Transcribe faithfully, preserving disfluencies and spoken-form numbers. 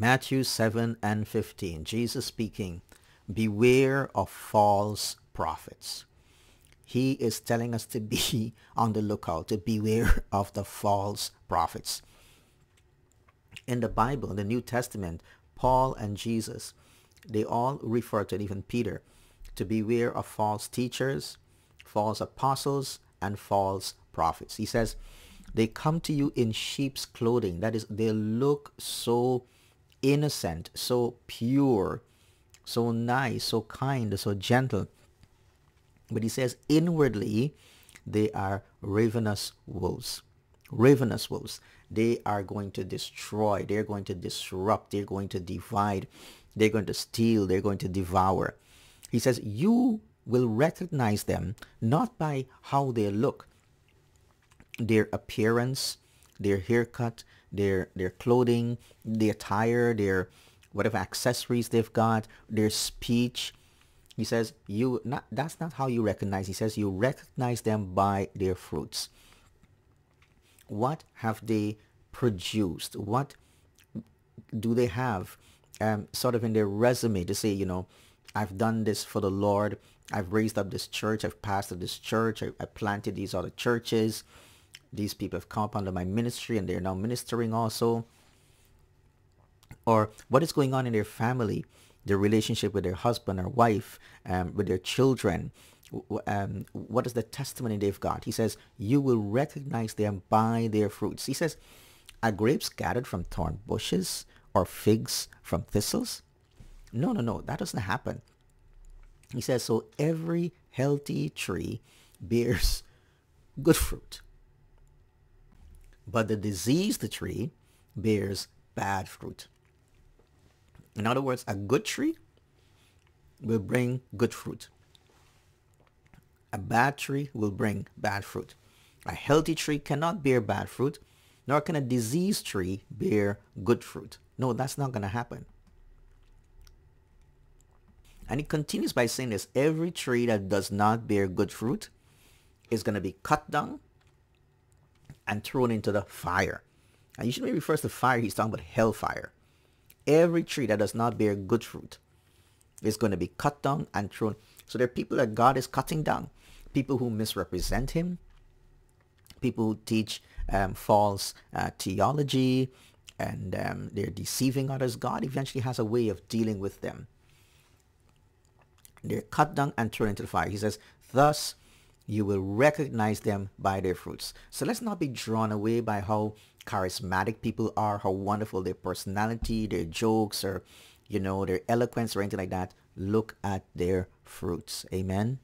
Matthew seven and fifteen, Jesus speaking, beware of false prophets. He is telling us to be on the lookout, to beware of the false prophets. In the Bible, in the New Testament, Paul and Jesus, they all refer to it, even Peter, to beware of false teachers, false apostles, and false prophets. He says, they come to you in sheep's clothing. That is, they look so innocent, so pure, so nice, so kind, so gentle. But he says, inwardly, they are ravenous wolves. Ravenous wolves. They are going to destroy. They're going to disrupt. They're going to divide. They're going to steal. They're going to devour. He says, you will recognize them not by how they look, their appearance, their haircut, their, their clothing, their attire, their whatever accessories they've got, their speech. He says, you not, that's not how you recognize. He says, you recognize them by their fruits. What have they produced? What do they have um, sort of in their resume to say, you know, I've done this for the Lord. I've raised up this church. I've pastored this church. I, I planted these other churches. These people have come up under my ministry and they're now ministering also. Or what is going on in their family? Their relationship with their husband or wife, um, with their children, um, what is the testimony they've got? He says, you will recognize them by their fruits. He says, are grapes scattered from thorn bushes or figs from thistles? No, no, no, that doesn't happen. He says, so every healthy tree bears good fruit, but the diseased tree bears bad fruit. In other words, a good tree will bring good fruit. A bad tree will bring bad fruit. A healthy tree cannot bear bad fruit, nor can a diseased tree bear good fruit. No, that's not going to happen. And he continues by saying this, every tree that does not bear good fruit is going to be cut down and thrown into the fire. And you should maybe refer to fire, he's talking about hellfire. Every tree that does not bear good fruit is going to be cut down and thrown. So there are people that God is cutting down, people who misrepresent him, people who teach um, false uh, theology, and um, they're deceiving others. God eventually has a way of dealing with them. They're cut down and thrown into the fire. He says, thus you will recognize them by their fruits. So let's not be drawn away by how charismatic people are, how wonderful their personality, their jokes, or, you know, their eloquence or anything like that. Look at their fruits. Amen.